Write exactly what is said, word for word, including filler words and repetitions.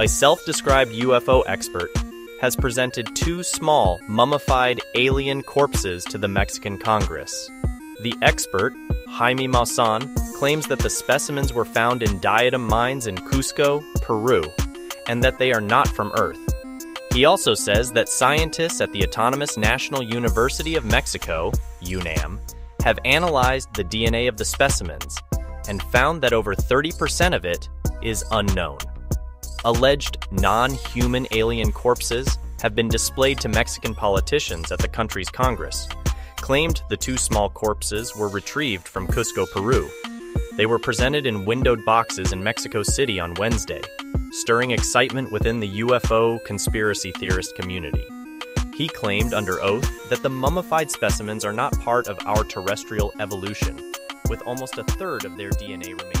a self-described U F O expert, has presented two small, mummified alien corpses to the Mexican Congress. The expert, Jaime Maussan, claims that the specimens were found in diadem mines in Cusco, Peru, and that they are not from Earth. He also says that scientists at the Autonomous National University of Mexico, U NAM, have analyzed the D N A of the specimens and found that over thirty percent of it is unknown. Alleged non-human alien corpses have been displayed to Mexican politicians at the country's Congress. Claimed the two small corpses were retrieved from Cusco, Peru. They were presented in windowed boxes in Mexico City on Wednesday, stirring excitement within the U F O conspiracy theorist community. He claimed under oath that the mummified specimens are not part of our terrestrial evolution, with almost a third of their D N A remaining.